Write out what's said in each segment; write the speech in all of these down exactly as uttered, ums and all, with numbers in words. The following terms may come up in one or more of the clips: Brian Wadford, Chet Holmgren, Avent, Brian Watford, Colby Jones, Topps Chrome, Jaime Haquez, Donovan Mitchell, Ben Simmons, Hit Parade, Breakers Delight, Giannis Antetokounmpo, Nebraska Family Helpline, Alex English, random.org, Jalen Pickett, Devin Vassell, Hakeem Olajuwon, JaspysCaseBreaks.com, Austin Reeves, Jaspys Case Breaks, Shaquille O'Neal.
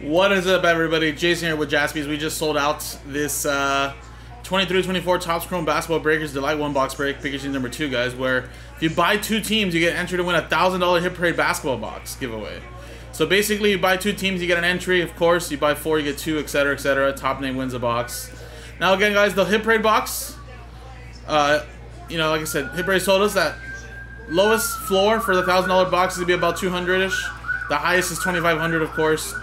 What is up, everybody? Jason here with Jaspys. We just sold out this uh, twenty-three twenty-four Topps Chrome Basketball Breakers Delight one box break, packaging number two, guys, where if you buy two teams, you get entered to win a one thousand dollar Hit Parade basketball box giveaway. So basically, you buy two teams, you get an entry, of course. You buy four, you get two, et cetera, et cetera. Top name wins a box. Now, again, guys, the Hit Parade box, uh, you know, like I said, Hit Parade told us that lowest floor for the one thousand dollar box is going to be about two hundred-ish. The highest is twenty-five hundred, of course.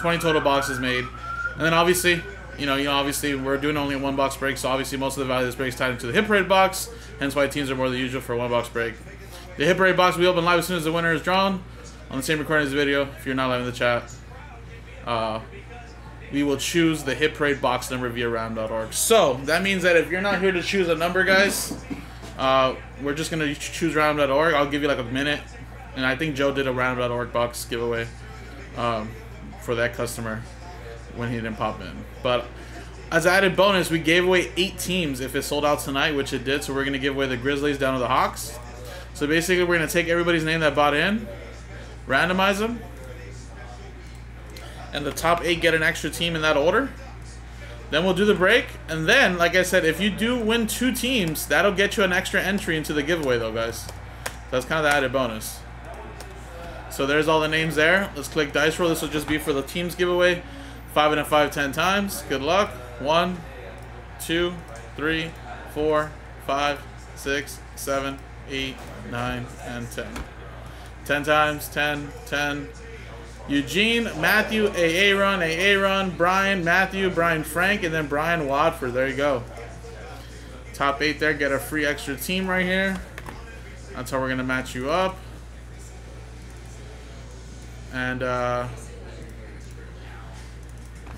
twenty total boxes made, and then obviously, you know, you know, obviously we're doing only a one box break, so obviously most of the value of this break is tied into the Hit Parade box, hence why teams are more than usual for a one box break. The Hit Parade box will be open live as soon as the winner is drawn on the same recording as the video. If you're not live in the chat, uh, we will choose the Hit Parade box number via random dot org. So that means that if you're not here to choose a number, guys, uh, we're just gonna choose random dot org. I'll give you like a minute, and I think Joe did a random dot org box giveaway. Um, for that customer when he didn't pop in. But as an added bonus, we gave away eight teams if it sold out tonight, which it did. So we're going to give away the Grizzlies down to the Hawks. So basically, we're going to take everybody's name that bought in, randomize them, and the top eight get an extra team in that order. Then we'll do the break. And then, like I said, if you do win two teams, that'll get you an extra entry into the giveaway, though, guys. So that's kind of the added bonus. So there's all the names there. Let's click dice roll. This will just be for the teams giveaway. Five and a five, ten times. Good luck. One, two, three, four, five, six, seven, eight, nine, and ten. Ten times. Ten, ten. Eugene, Matthew, Aaron, Aaron, Brian, Matthew, Brian, Frank, and then Brian Wadford. There you go. Top eight there. Get a free extra team right here. That's how we're gonna match you up. And uh,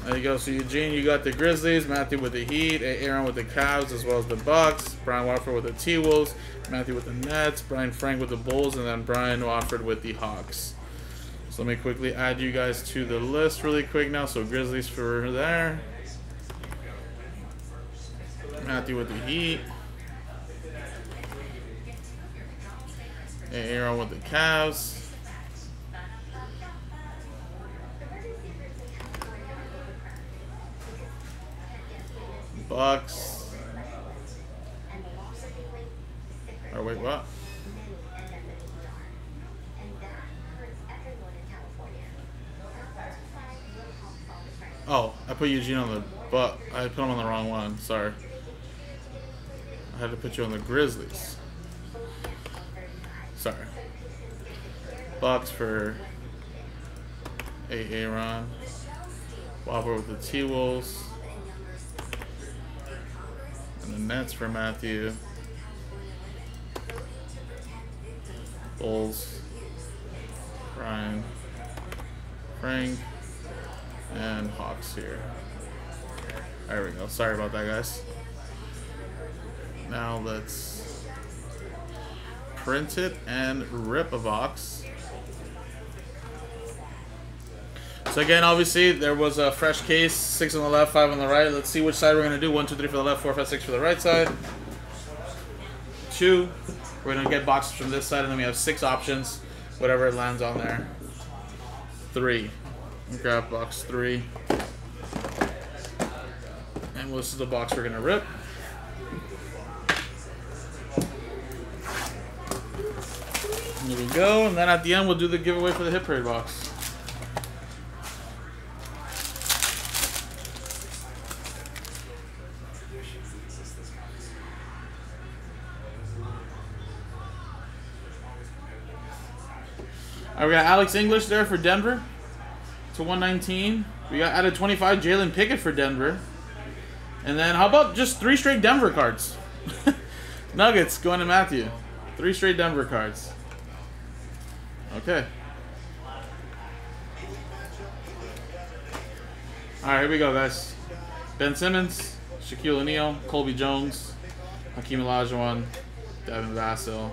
there you go. So Eugene, you got the Grizzlies, Matthew with the Heat, Aaron with the Cavs, as well as the Bucks, Brian Watford with the T-Wolves, Matthew with the Nets, Brian Frank with the Bulls, and then Brian Watford with the Hawks. So let me quickly add you guys to the list really quick now. So Grizzlies for there, Matthew with the Heat, Aaron with the Cavs. Bucks. Or wait, what? Oh, I put Eugene on the but I put him on the wrong one. Sorry, I had to put you on the Grizzlies. Sorry. Bucks for Aaron. Wobbler with the T-Wolves. The Nets for Matthew. Bulls. Brian. Frank. And Hawks here. There we go. Sorry about that, guys. Now let's print it and rip a box. So again, obviously, there was a fresh case, six on the left, five on the right. Let's see which side we're going to do. One, two, three for the left, four, five, six for the right side. Two, we're going to get boxes from this side, and then we have six options, whatever it lands on there. Three, grab box three. And this is the box we're going to rip. There we go, and then at the end, we'll do the giveaway for the Hit Parade box. Alright, we got Alex English there for Denver to one nineteen. We got added twenty-five Jalen Pickett for Denver. And then how about just three straight Denver cards? Nuggets going to Matthew. Three straight Denver cards. Okay. Alright, here we go, guys. Ben Simmons, Shaquille O'Neal, Colby Jones, Hakeem Olajuwon, Devin Vassell,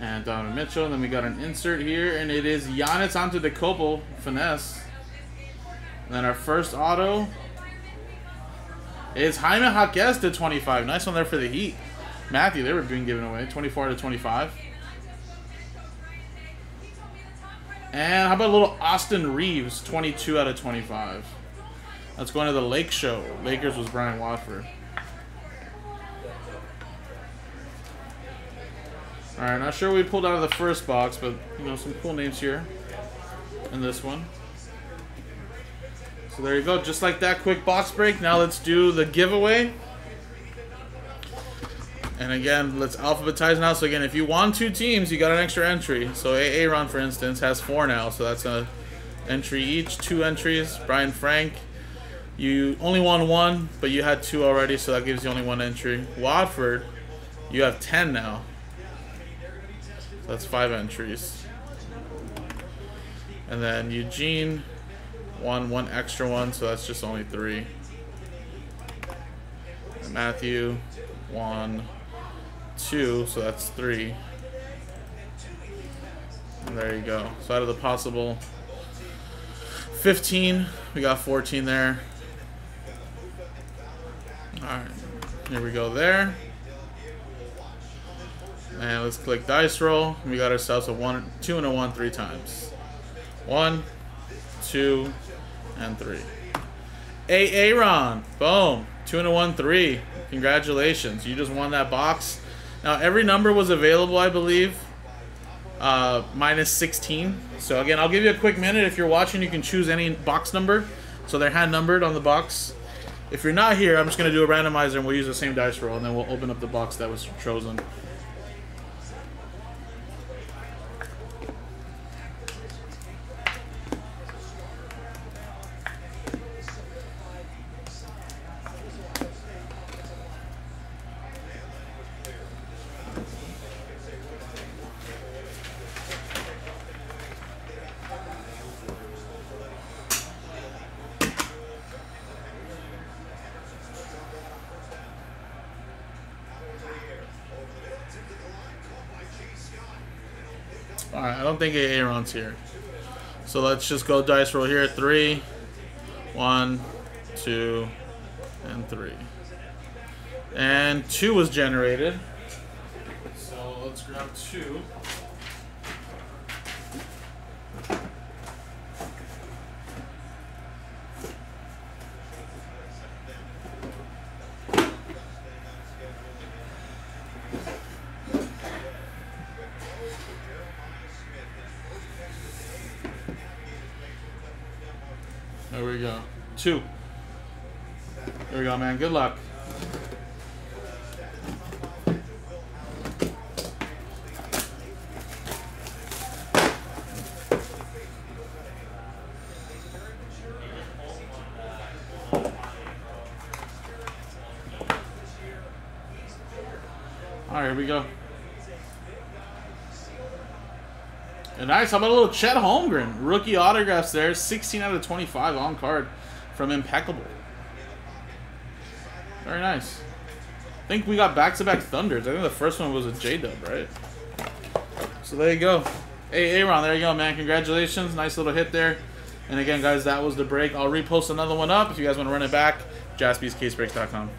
and Donovan Mitchell. And then we got an insert here, and it is Giannis Antetokounmpo finesse. And then our first auto is Jaime Haquez to twenty-five. Nice one there for the Heat. Matthew, they were being given away. twenty-four to twenty-five. And how about a little Austin Reeves, twenty-two out of twenty-five. Let's go into the Lake Show. Lakers was Brian Watford. All right, not sure what we pulled out of the first box, but, you know, some cool names here in this one. So there you go. Just like that, quick box break. Now let's do the giveaway. And again, let's alphabetize now. So again, if you won two teams, you got an extra entry. So Aaron, for instance, has four now. So that's an entry each, two entries. Brian Frank, you only won one, but you had two already, so that gives you only one entry. Watford, you have ten now. So that's five entries. And then Eugene won one extra one, so that's just only three. And Matthew won two, so that's three. And there you go. So out of the possible fifteen, we got fourteen there. Alright, here we go there. And let's click dice roll. We got ourselves a one, two, and a one three times. One, two, and three. Aaron, boom. Two and a one three. Congratulations, you just won that box. Now every number was available, I believe, uh, minus sixteen. So again, I'll give you a quick minute. If you're watching, you can choose any box number. So they're hand numbered on the box. If you're not here, I'm just gonna do a randomizer and we'll use the same dice roll, and then we'll open up the box that was chosen. Alright, I don't think Aaron's here. So let's just go dice roll here. Three, one, two, and three. And two was generated. So let's grab two. There we go. Two. There we go, man. Good luck. All right, here we go. And nice. How about a little Chet Holmgren? Rookie autographs there. sixteen out of twenty-five on card from Impeccable. Very nice. I think we got back-to-back Thunders. I think the first one was a J-Dub, right? So there you go. Hey, Aaron, there you go, man. Congratulations. Nice little hit there. And again, guys, that was the break. I'll repost another one up. If you guys want to run it back, Jaspys Case Breaks dot com.